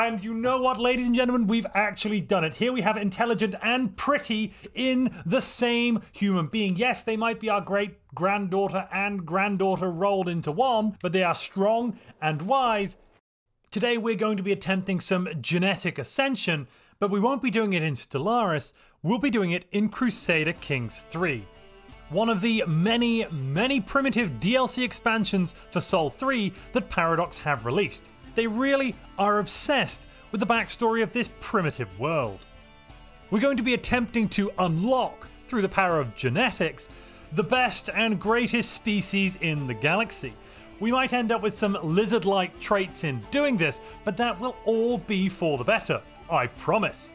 And you know what, ladies and gentlemen, we've actually done it. Here we have intelligent and pretty in the same human being. Yes, they might be our great granddaughter and granddaughter rolled into one, but they are strong and wise. Today we're going to be attempting some genetic ascension, but we won't be doing it in Stellaris, we'll be doing it in Crusader Kings 3. One of the many, many primitive DLC expansions for Sol III that Paradox have released. They really are obsessed with the backstory of this primitive world. We're going to be attempting to unlock, through the power of genetics, the best and greatest species in the galaxy. We might end up with some lizard-like traits in doing this, but that will all be for the better, I promise.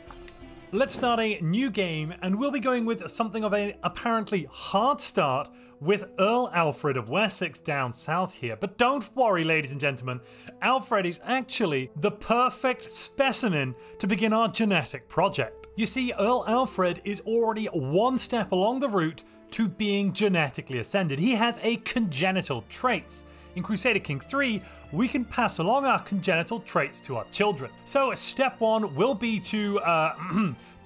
Let's start a new game, and we'll be going with something of an apparently hard start with Earl Alfred of Wessex down south here. But don't worry, ladies and gentlemen, Alfred is actually the perfect specimen to begin our genetic project. You see, Earl Alfred is already one step along the route to being genetically ascended. He has a congenital traits. In Crusader Kings 3, we can pass along our congenital traits to our children. So step one will be to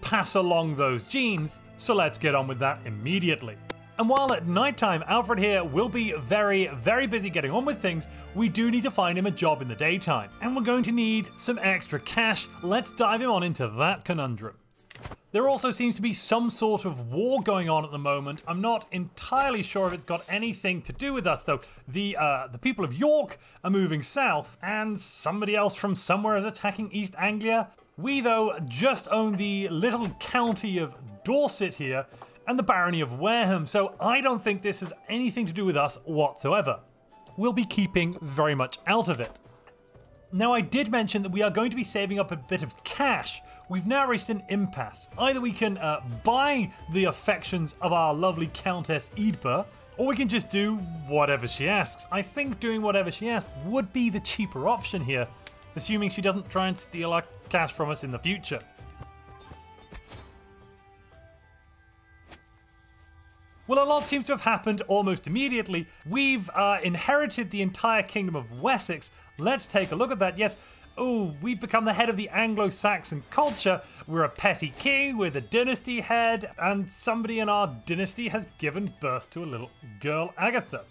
pass along those genes. So let's get on with that immediately. And while at nighttime Alfred here will be very, very busy getting on with things, we do need to find him a job in the daytime. And we're going to need some extra cash. Let's dive him on into that conundrum. There also seems to be some sort of war going on at the moment. I'm not entirely sure if it's got anything to do with us, though. The people of York are moving south, and somebody else from somewhere is attacking East Anglia. We, though, just own the little county of Dorset here and the barony of Wareham, so I don't think this has anything to do with us whatsoever. We'll be keeping very much out of it. Now, I did mention that we are going to be saving up a bit of cash. We've now reached an impasse. Either we can buy the affections of our lovely Countess Eadburh, or we can just do whatever she asks. I think doing whatever she asks would be the cheaper option here, assuming she doesn't try and steal our cash from us in the future. Well, a lot seems to have happened almost immediately. We've inherited the entire Kingdom of Wessex. Let's take a look at that. Yes, oh, we've become the head of the Anglo-Saxon culture. We're a petty king, we're the dynasty head, and somebody in our dynasty has given birth to a little girl, Agatha.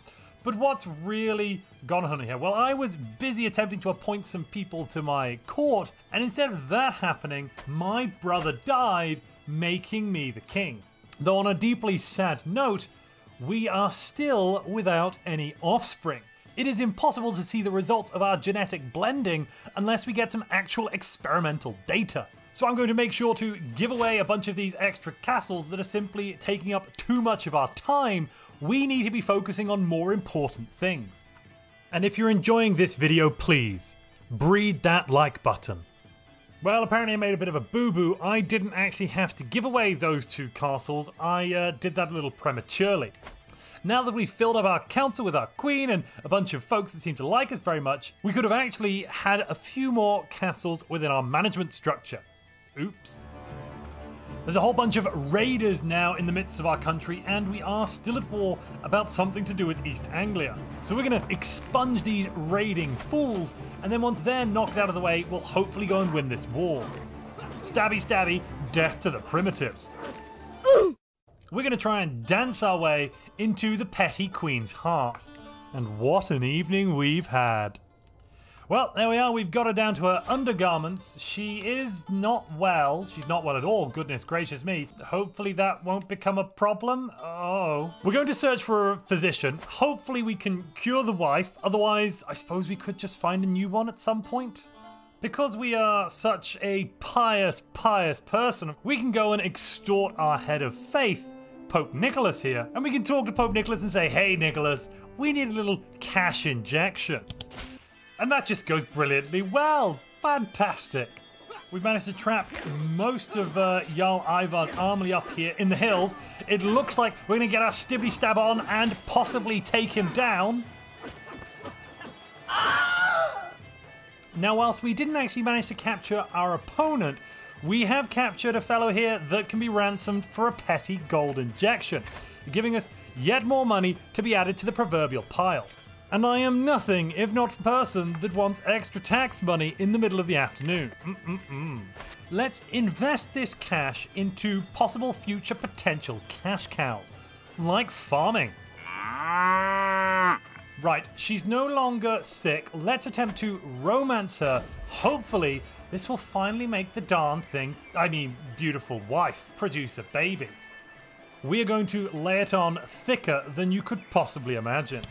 But what's really gone on here? Well, I was busy attempting to appoint some people to my court, and instead of that happening, my brother died, making me the king. Though on a deeply sad note, we are still without any offspring. It is impossible to see the results of our genetic blending unless we get some actual experimental data. So I'm going to make sure to give away a bunch of these extra castles that are simply taking up too much of our time. We need to be focusing on more important things. And if you're enjoying this video, please breed that like button. Well, apparently I made a bit of a boo-boo. I didn't actually have to give away those two castles. I did that a little prematurely. Now that we've filled up our council with our queen and a bunch of folks that seem to like us very much, we could have actually had a few more castles within our management structure. Oops. There's a whole bunch of raiders now in the midst of our country, and we are still at war about something to do with East Anglia. So we're going to expunge these raiding fools, and then once they're knocked out of the way, we'll hopefully go and win this war. Stabby, stabby, death to the primitives. We're going to try and dance our way into the petty queen's heart. And what an evening we've had. Well, there we are. We've got her down to her undergarments. She is not well. She's not well at all. Goodness gracious me. Hopefully that won't become a problem. Oh. We're going to search for a physician. Hopefully we can cure the wife. Otherwise, I suppose we could just find a new one at some point. Because we are such a pious person, we can go and extort our head of faith, Pope Nicholas here, and we can talk to Pope Nicholas and say, hey Nicholas, we need a little cash injection. And that just goes brilliantly well. Fantastic. We've managed to trap most of Jarl Ivar's army up here in the hills. It looks like we're going to get our stibbly stab on and possibly take him down. Now, whilst we didn't actually manage to capture our opponent, we have captured a fellow here that can be ransomed for a petty gold injection, giving us yet more money to be added to the proverbial pile. And I am nothing if not a person that wants extra tax money in the middle of the afternoon. Let's invest this cash into possible future potential cash cows, like farming. Right, she's no longer sick. Let's attempt to romance her. Hopefully, this will finally make the darn thing, I mean, beautiful wife, produce a baby. We are going to lay it on thicker than you could possibly imagine.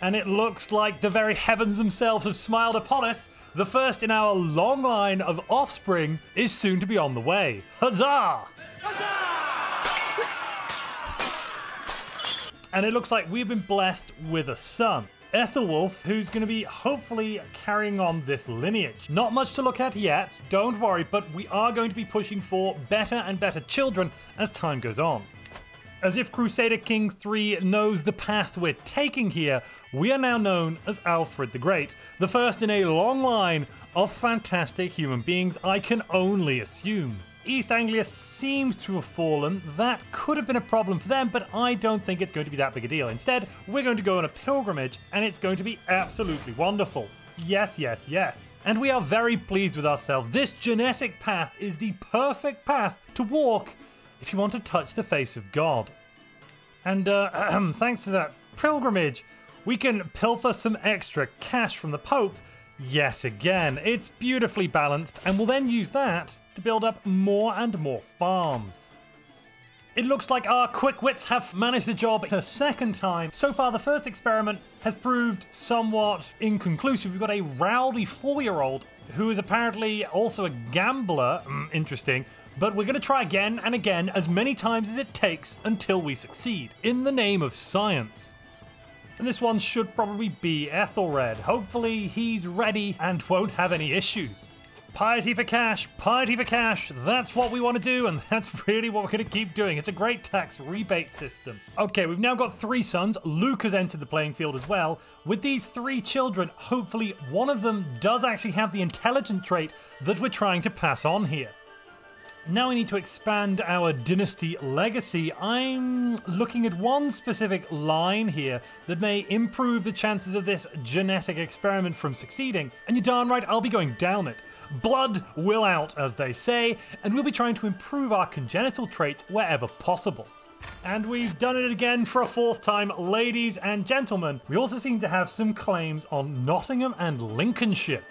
And it looks like the very heavens themselves have smiled upon us. The first in our long line of offspring is soon to be on the way. Huzzah! Huzzah! And it looks like we've been blessed with a son, Ethelwulf, who's going to be hopefully carrying on this lineage. Not much to look at yet, don't worry, but we are going to be pushing for better and better children as time goes on. As if Crusader Kings 3 knows the path we're taking here, we are now known as Alfred the Great, the first in a long line of fantastic human beings, I can only assume. East Anglia seems to have fallen. That could have been a problem for them, but I don't think it's going to be that big a deal. Instead, we're going to go on a pilgrimage, and it's going to be absolutely wonderful. Yes, yes, yes. And we are very pleased with ourselves. This genetic path is the perfect path to walk if you want to touch the face of God. And thanks to that pilgrimage, we can pilfer some extra cash from the Pope yet again. It's beautifully balanced, and we'll then use that to build up more and more farms. It looks like our quick wits have managed the job a second time. So far, the first experiment has proved somewhat inconclusive. We've got a rowdy 4-year-old who is apparently also a gambler. Interesting. But we're going to try again and again, as many times as it takes, until we succeed, in the name of science. And this one should probably be Ethelred. Hopefully he's ready and won't have any issues. Piety for cash, that's what we want to do, and that's really what we're going to keep doing. It's a great tax rebate system. Okay, we've now got 3 sons. Luke has entered the playing field as well. With these 3 children, hopefully one of them does actually have the intelligent trait that we're trying to pass on here. Now we need to expand our dynasty legacy. I'm looking at one specific line here that may improve the chances of this genetic experiment from succeeding, and you're darn right I'll be going down it. Blood will out, as they say, and we'll be trying to improve our congenital traits wherever possible. And we've done it again for a 4th time, ladies and gentlemen. We also seem to have some claims on Nottingham and Lincolnshire.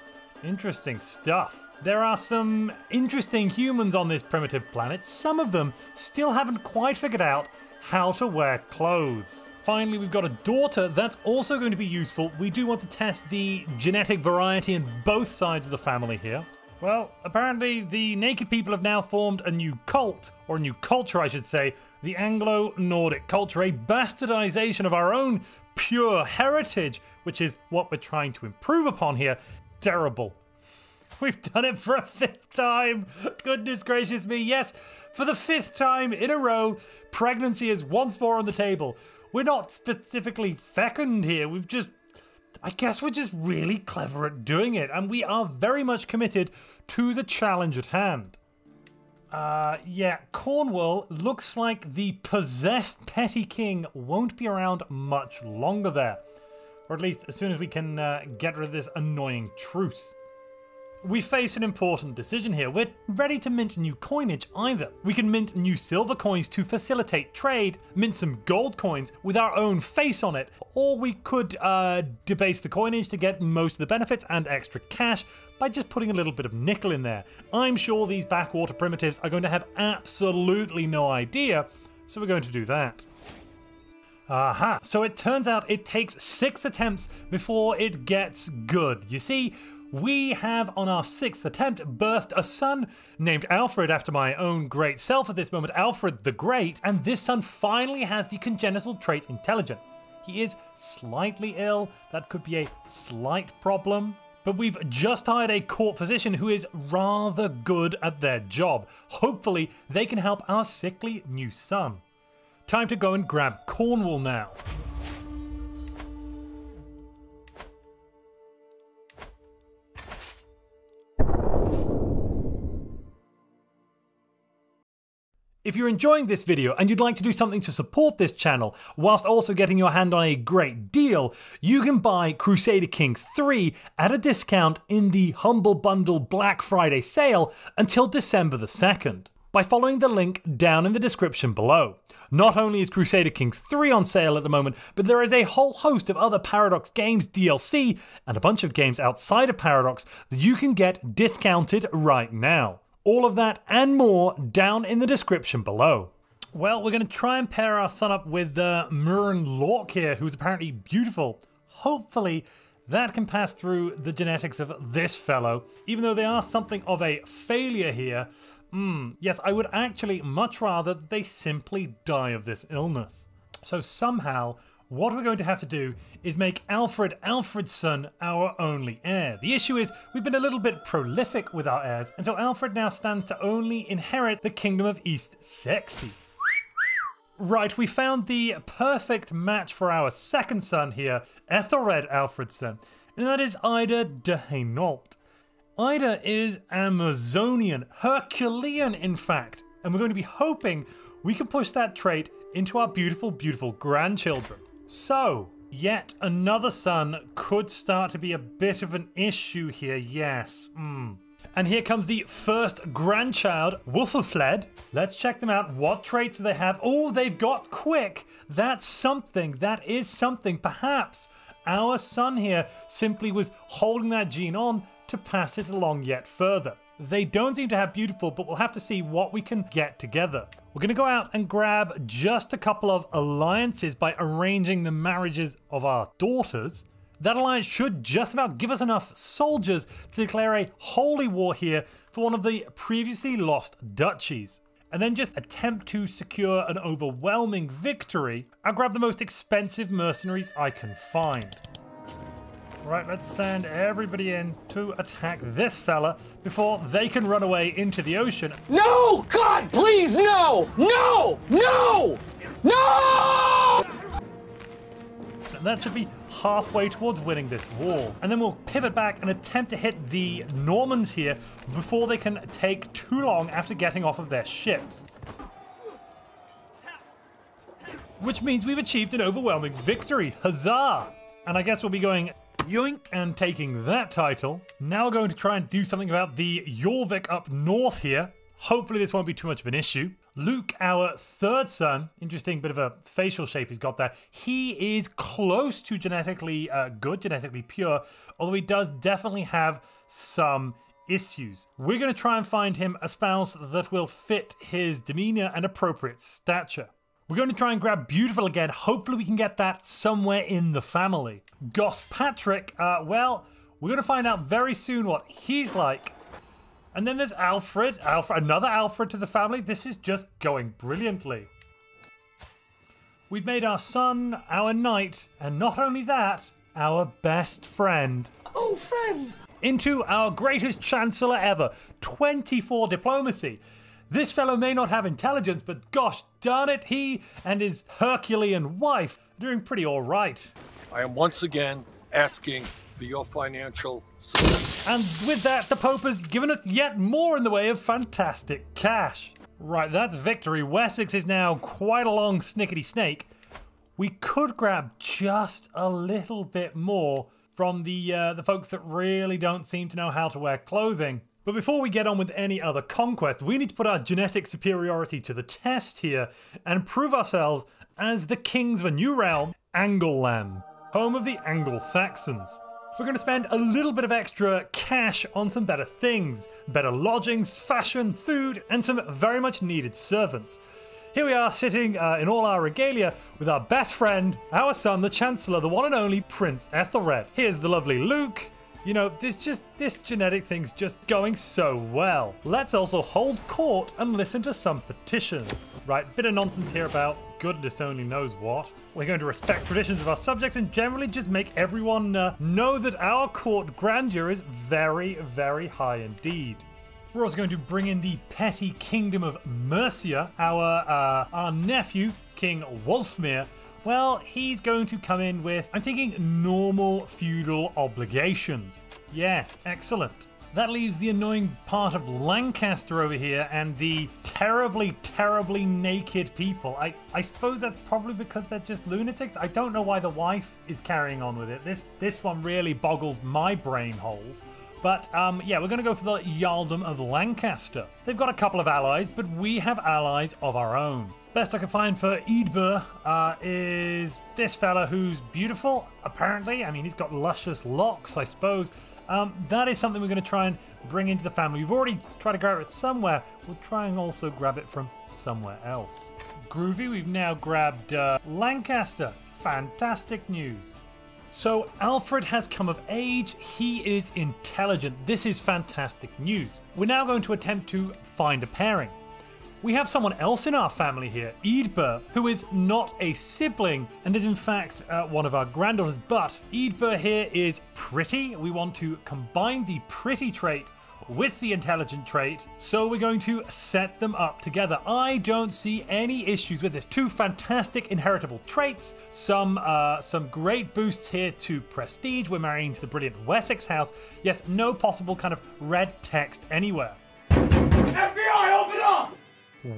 Interesting stuff. There are some interesting humans on this primitive planet. Some of them still haven't quite figured out how to wear clothes. Finally, we've got a daughter. That's also going to be useful. We do want to test the genetic variety in both sides of the family here. Well, apparently the naked people have now formed a new cult, or a new culture, I should say, the Anglo-Nordic culture, a bastardization of our own pure heritage, which is what we're trying to improve upon here. Terrible. We've done it for a 5th time. Goodness gracious me. Yes, for the 5th time in a row, pregnancy is once more on the table. We're not specifically fecund here. We've just, I guess we're just really clever at doing it. And we are very much committed to the challenge at hand. Yeah, Cornwall looks like the possessed petty king won't be around much longer there. Or at least as soon as we can get rid of this annoying truce. We face an important decision here. We're ready to mint new coinage either. We can mint new silver coins to facilitate trade, mint some gold coins with our own face on it, or we could debase the coinage to get most of the benefits and extra cash by just putting a little bit of nickel in there. I'm sure these backwater primitives are going to have absolutely no idea, so we're going to do that. Aha, so it turns out it takes 6 attempts before it gets good. You see, we have, on our 6th attempt, birthed a son named Alfred after my own great self at this moment, Alfred the Great, and this son finally has the congenital trait intelligent. He is slightly ill. That could be a slight problem. But we've just hired a court physician who is rather good at their job. Hopefully, they can help our sickly new son. Time to go and grab Cornwall now. If you're enjoying this video and you'd like to do something to support this channel whilst also getting your hand on a great deal, you can buy Crusader Kings 3 at a discount in the Humble Bundle Black Friday sale until December the 2nd by following the link down in the description below. Not only is Crusader Kings 3 on sale at the moment, but there is a whole host of other Paradox games DLC and a bunch of games outside of Paradox that you can get discounted right now. All of that and more down in the description below. Well, we're going to try and pair our son up with Murren Lork here, who's apparently beautiful. Hopefully that can pass through the genetics of this fellow, even though they are something of a failure here. Yes, I would actually much rather they simply die of this illness. So somehow, what we're going to have to do is make Alfred Alfredson our only heir. The issue is we've been a little bit prolific with our heirs, and so Alfred now stands to only inherit the Kingdom of East Sexy. Right, we found the perfect match for our second son here, Ethelred Alfredson, and that is Ida de Hainault. Ida is Amazonian, Herculean in fact, and we're going to be hoping we can push that trait into our beautiful, beautiful grandchildren. So, yet another son could start to be a bit of an issue here, yes. And here comes the first grandchild, Woffafled. Let's check them out. What traits do they have? Oh, they've got quick. That's something. That is something. Perhaps our son here simply was holding that gene on to pass it along yet further. They don't seem to have beautiful, but we'll have to see what we can get together. We're going to go out and grab just a couple of alliances by arranging the marriages of our daughters. That alliance should just about give us enough soldiers to declare a holy war here for one of the previously lost duchies, and then just attempt to secure an overwhelming victory. I'll grab the most expensive mercenaries I can find. Right, let's send everybody in to attack this fella before they can run away into the ocean. No! God, please, no! No! No! No! And that should be halfway towards winning this war. And then we'll pivot back and attempt to hit the Normans here before they can take too long after getting off of their ships. Which means we've achieved an overwhelming victory. Huzzah! And I guess we'll be going... yoink, and taking that title. Now we're going to try and do something about the Jorvik up north here. Hopefully this won't be too much of an issue. Luke, our third son, interesting bit of a facial shape he's got there. He is close to genetically good, genetically pure, although he does definitely have some issues. We're going to try and find him a spouse that will fit his demeanor and appropriate stature. We're going to try and grab beautiful again. Hopefully we can get that somewhere in the family. Gospatrick, well, we're going to find out very soon what he's like. And then there's Alfred. Another Alfred to the family. This is just going brilliantly. We've made our son our knight, and not only that, our best friend. Oh, friend! Into our greatest chancellor ever, 24 diplomacy. This fellow may not have intelligence, but gosh darn it, he and his Herculean wife are doing pretty all right. I am once again asking for your financial support. And with that, the Pope has given us yet more in the way of fantastic cash. Right, that's victory. Wessex is now quite a long snickety snake. We could grab just a little bit more from the folks that really don't seem to know how to wear clothing. But before we get on with any other conquest, we need to put our genetic superiority to the test here and prove ourselves as the kings of a new realm, Angleland, home of the Anglo-Saxons. We're going to spend a little bit of extra cash on some better things, better lodgings, fashion, food, and some very much needed servants. Here we are sitting in all our regalia with our best friend, our son, the Chancellor, the one and only Prince Ethelred. Here's the lovely Luke. You know, this genetic thing's just going so well. Let's also hold court and listen to some petitions. Right, bit of nonsense here about goodness only knows what. We're going to respect traditions of our subjects and generally just make everyone know that our court grandeur is very, very high indeed. We're also going to bring in the petty kingdom of Mercia. Our nephew, King Wulfmere, well, he's going to come in with, I'm thinking, normal feudal obligations. Yes, excellent. That leaves the annoying part of Lancaster over here and the terribly, terribly naked people. I suppose that's probably because they're just lunatics. I don't know why the wife is carrying on with it. This one really boggles my brain holes. But yeah, we're going to go for the Jarldom of Lancaster. They've got a couple of allies, but we have allies of our own. Best I can find for Eadburh is this fella who's beautiful, apparently. I mean, he's got luscious locks, I suppose. That is something we're going to try and bring into the family. We've already tried to grab it somewhere. We'll try and also grab it from somewhere else. Groovy, we've now grabbed Lancaster. Fantastic news. So Alfred has come of age. He is intelligent. This is fantastic news. We're now going to attempt to find a pairing. We have someone else in our family here, Eadburh, who is not a sibling and is in fact one of our granddaughters, but Eadburh here is pretty. We want to combine the pretty trait with the intelligent trait, so we're going to set them up together. I don't see any issues with this. Two fantastic inheritable traits, some great boosts here to prestige. We're marrying to the brilliant Wessex house. Yes, no possible kind of red text anywhere. FBI, open up!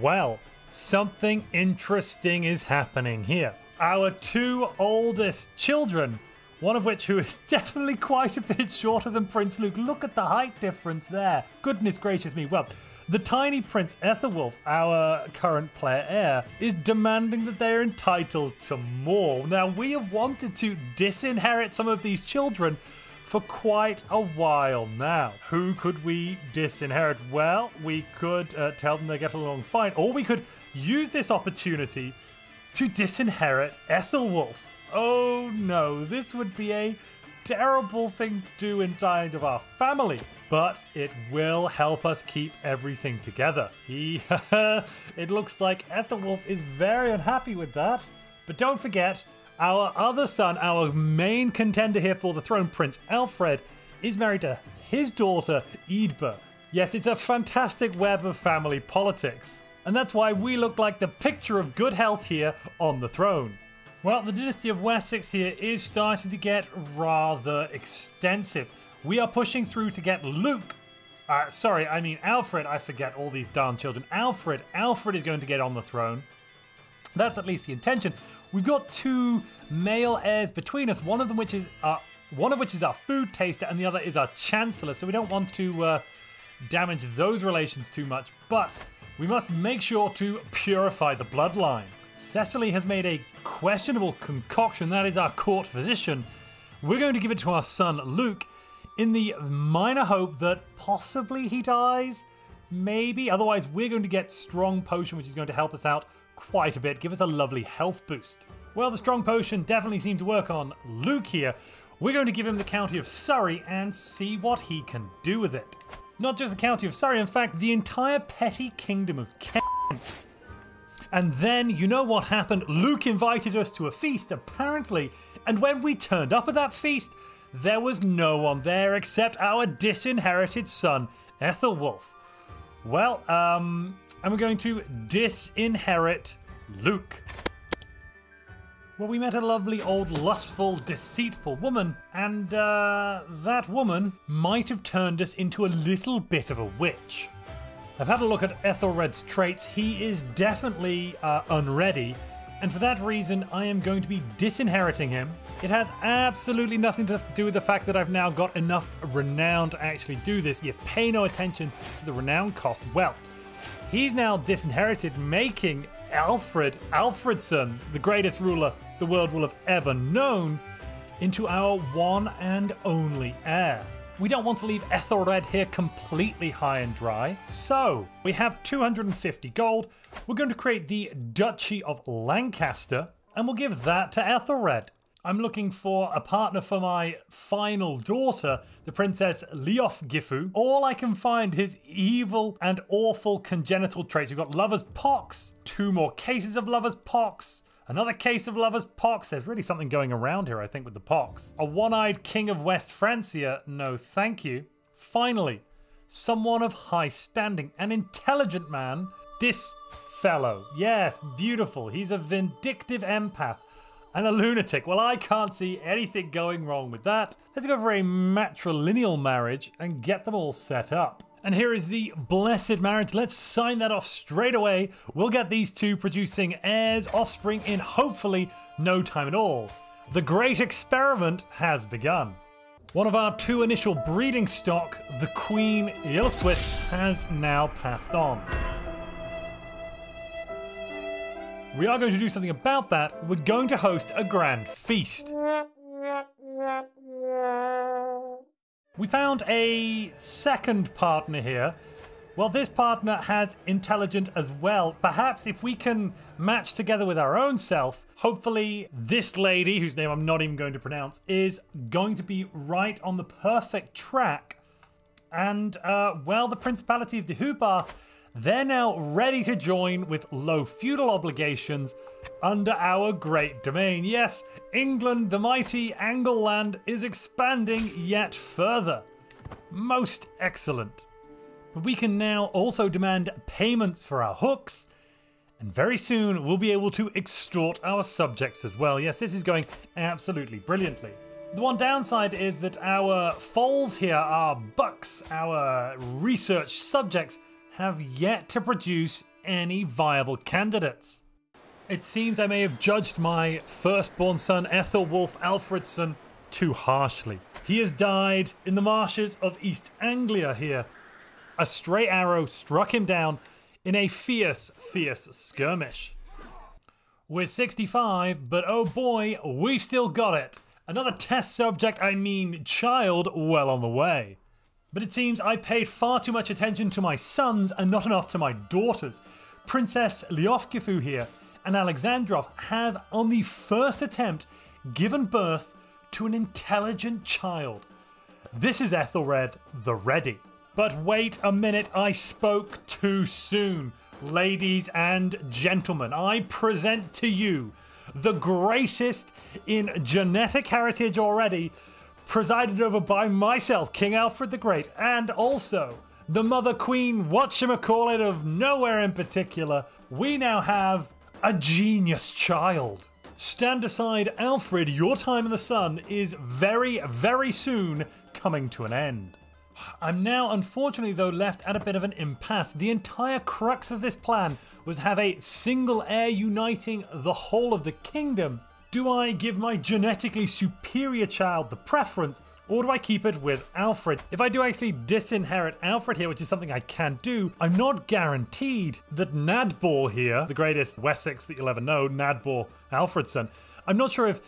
Well, something interesting is happening here. Our two oldest children, one of which who is definitely quite a bit shorter than Prince Luke. Look at the height difference there. Goodness gracious me. Well, the tiny Prince Ethelwulf, our current player heir, is demanding that they're entitled to more. Now, we have wanted to disinherit some of these children for quite a while now. Who could we disinherit? Well, we could tell them they get along fine, or we could use this opportunity to disinherit Ethelwulf. Oh no, this would be a terrible thing to do inside of our family, but it will help us keep everything together. It looks like Ethelwulf is very unhappy with that, but don't forget, our other son, our main contender here for the throne, Prince Alfred, is married to his daughter, Eadburh. Yes, it's a fantastic web of family politics, and that's why we look like the picture of good health here on the throne. Well, the dynasty of Wessex here is starting to get rather extensive. We are pushing through to get Luke. Sorry, I mean Alfred. I forget all these darn children. Alfred is going to get on the throne. That's at least the intention. We've got two male heirs between us, one of which is our food taster and the other is our chancellor, so we don't want to damage those relations too much, but we must make sure to purify the bloodline. Cecily has made a questionable concoction. That is our court physician. We're going to give it to our son Luke in the minor hope that possibly he dies, maybe. Otherwise, we're going to get strong potion, which is going to help us out quite a bit, give us a lovely health boost. Well, the strong potion definitely seemed to work on Luke here. We're going to give him the county of Surrey and see what he can do with it. Not just the county of Surrey, in fact, the entire petty kingdom of Kent. And then, you know what happened? Luke invited us to a feast, apparently, and when we turned up at that feast, there was no one there except our disinherited son, Ethelwulf. Well, and we're going to disinherit Luke. Well, we met a lovely old lustful, deceitful woman, and that woman might have turned us into a little bit of a witch. I've had a look at Ethelred's traits. He is definitely unready, and for that reason, I am going to be disinheriting him. It has absolutely nothing to do with the fact that I've now got enough renown to actually do this. Yes, pay no attention to the renown cost. Well, he's now disinherited, making Alfred Alfredson, the greatest ruler the world will have ever known, into our one and only heir. We don't want to leave Ethelred here completely high and dry. So we have 250 gold. We're going to create the Duchy of Lancaster and we'll give that to Ethelred. I'm looking for a partner for my final daughter, the Princess Leofgifu. All I can find is evil and awful congenital traits. We've got lover's pox, two more cases of lover's pox, another case of lover's pox. There's really something going around here, I think, with the pox. A one-eyed king of West Francia, no thank you. Finally, someone of high standing, an intelligent man, this fellow. Yes, beautiful. He's a vindictive empath. and a lunatic. Well, I can't see anything going wrong with that. Let's go for a matrilineal marriage and get them all set up. And here is the blessed marriage. Let's sign that off straight away. We'll get these two producing heirs, offspring in hopefully no time at all. The great experiment has begun. One of our two initial breeding stock, the Queen Ealhswith, has now passed on. We are going to do something about that. We're going to host a grand feast. We found a second partner here. Well, this partner has intelligent as well. Perhaps if we can match together with our own self, hopefully this lady, whose name I'm not even going to pronounce, is going to be right on the perfect track. And, well, the Principality of the Hoobarth, they're now ready to join with low feudal obligations under our great domain. Yes, England, the mighty Angleland, is expanding yet further. Most excellent. But we can now also demand payments for our hooks, and very soon we'll be able to extort our subjects as well. Yes, this is going absolutely brilliantly. The one downside is that our foals here, our bucks, our research subjects, have yet to produce any viable candidates. It seems I may have judged my firstborn son, Ethelwulf Alfredson, too harshly. He has died in the marshes of East Anglia here. A stray arrow struck him down in a fierce, fierce skirmish. We're 65, but oh boy, we've still got it. Another test subject, I mean child, well on the way. But it seems I paid far too much attention to my sons and not enough to my daughters. Princess Lyofkifu here and Alexandrov have, on the first attempt, given birth to an intelligent child. This is Ethelred the Ready. But wait a minute, I spoke too soon. Ladies and gentlemen, I present to you the greatest in genetic heritage already, presided over by myself, King Alfred the Great, and also the Mother Queen, whatchamacallit, of nowhere in particular. We now have a genius child. Stand aside, Alfred, your time in the sun is very, very soon coming to an end. I'm now, unfortunately though, left at a bit of an impasse. The entire crux of this plan was to have a single heir uniting the whole of the kingdom. Do I give my genetically superior child the preference, or do I keep it with Alfred? If I do actually disinherit Alfred here, which is something I can do, I'm not guaranteed that Nadbor here, the greatest Wessex that you'll ever know, Nadbor Alfredson, I'm not sure if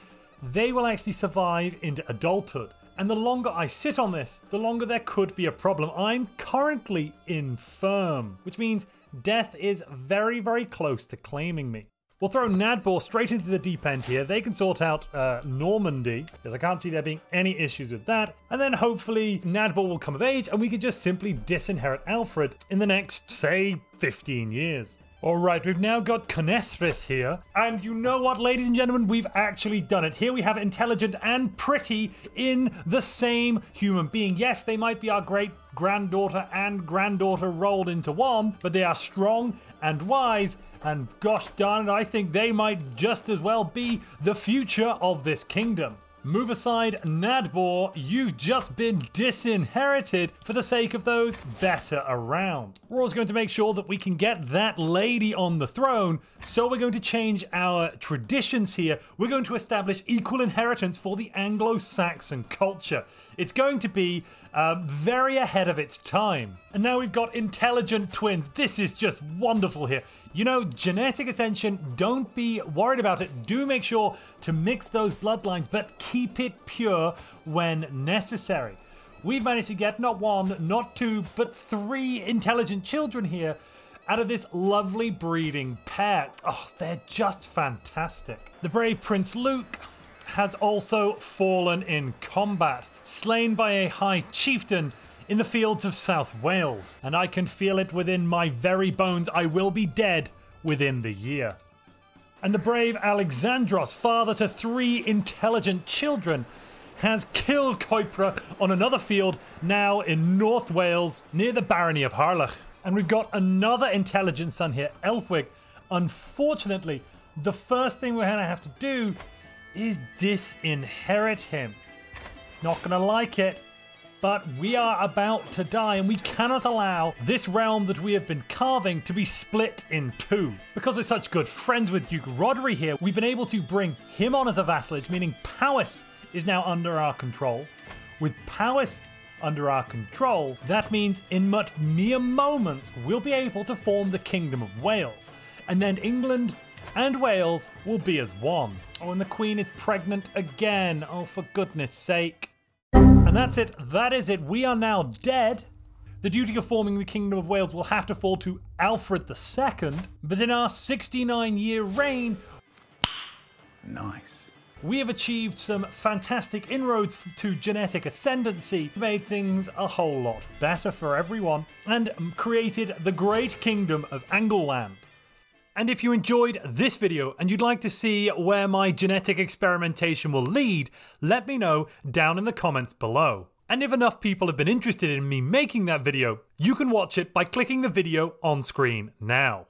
they will actually survive into adulthood. And the longer I sit on this, the longer there could be a problem. I'm currently infirm, which means death is very, very close to claiming me. We'll throw Nadbor straight into the deep end here. They can sort out Normandy, because I can't see there being any issues with that. And then hopefully Nadbor will come of age and we can just simply disinherit Alfred in the next, say, 15 years. All right, we've now got Cynethrith here. And you know what, ladies and gentlemen, we've actually done it. Here we have intelligent and pretty in the same human being. Yes, they might be our great-granddaughter and granddaughter rolled into one, but they are strong and wise. And gosh darn it, I think they might just as well be the future of this kingdom. Move aside, Nadbor, you've just been disinherited for the sake of those better around. We're also going to make sure that we can get that lady on the throne, so we're going to change our traditions here. We're going to establish equal inheritance for the Anglo-Saxon culture. It's going to be very ahead of its time. And now we've got intelligent twins. This is just wonderful here. You know, genetic ascension, don't be worried about it. Do make sure to mix those bloodlines, but keep it pure when necessary. We've managed to get not one, not two, but three intelligent children here out of this lovely breeding pair. Oh, they're just fantastic. The brave Prince Luke has also fallen in combat, slain by a high chieftain in the fields of South Wales, and I can feel it within my very bones. I will be dead within the year. And the brave Alexandros, father to three intelligent children, has killed Coipra on another field, now in North Wales, near the barony of Harlech. And we've got another intelligent son here, Elfwig. Unfortunately, the first thing we're going to have to do is disinherit him. He's not going to like it. But we are about to die, and we cannot allow this realm that we have been carving to be split in two. Because we're such good friends with Duke Rodri here, we've been able to bring him on as a vassalage, meaning Powys is now under our control. With Powys under our control, that means in but mere moments we'll be able to form the Kingdom of Wales. And then England and Wales will be as one. Oh, and the Queen is pregnant again. Oh, for goodness sake. And that's it. That is it. We are now dead. The duty of forming the Kingdom of Wales will have to fall to Alfred II. But in our 69-year reign... Nice. We have achieved some fantastic inroads to genetic ascendancy, made things a whole lot better for everyone, and created the great Kingdom of Angleland. And if you enjoyed this video and you'd like to see where my genetic experimentation will lead, let me know down in the comments below. And if enough people have been interested in me making that video, you can watch it by clicking the video on screen now.